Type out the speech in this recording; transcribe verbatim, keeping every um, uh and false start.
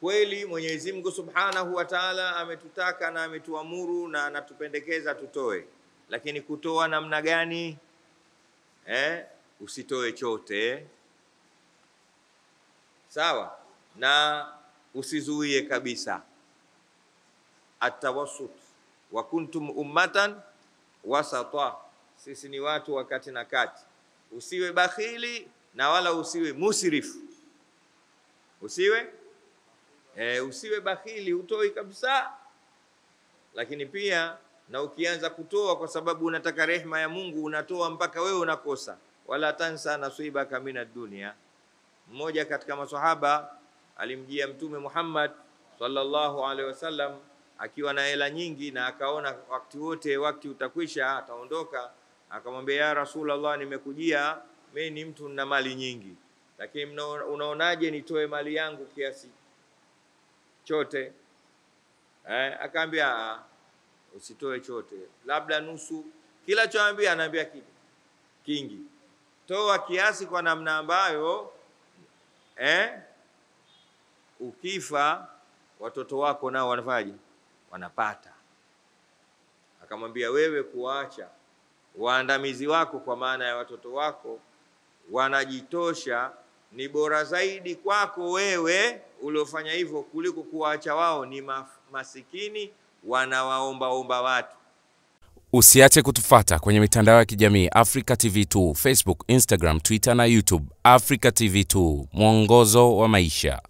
Kweli Mwenyezi Mungu Subhanahu wa Ta'ala ametutaka na ametuamuru na anatupendekeza tutoe. Lakini kutoa namna gani? Eh, usitoe chote. Sawa? Na usizuie kabisa. At-tawasut. Wa kuntum ummatan wasata. Sisi ni watu wakati na kati. Usiwe bakhili na wala usiwe musrifu. Usiwe E, usiwe bakhili, utoi kabisa. Lakini pia na ukianza kutoa kwa sababu unataka rehema ya Mungu, unatoa mpaka wewe unakosa. Wala tansa nasiba kamina dunia. Mmoja katika maswahaba alimjia Mtume Muhammad sallallahu alaihi wasallam akiwa na hela nyingi, na akaona wakati wote wakati utakwisha ataondoka. Akamwambia, ya Rasulullah, nimekujia mimi ni mtu na mali nyingi, lakini unaonaje nitoe mali yangu kiasi chote? Eh, akaambia usitoe chote, labda nusu. Kila choambia anaambia kingi, toa kiasi kwa namna ambayo eh ukifa watoto wako nao wanafaje, wanapata. Akamwambia, wewe kuacha waandamizi wako, kwa maana ya watoto wako wanajitosha, ni bora zaidi kwako wewe uliofanya hivyo kuliko kuwaacha wao ni masikini wanawaombaomba watu. Usiache kutufuata kwenye mitandao ya kijamii. Africa T V two, Facebook, Instagram, Twitter na YouTube. Africa T V two, mwongozo wa maisha.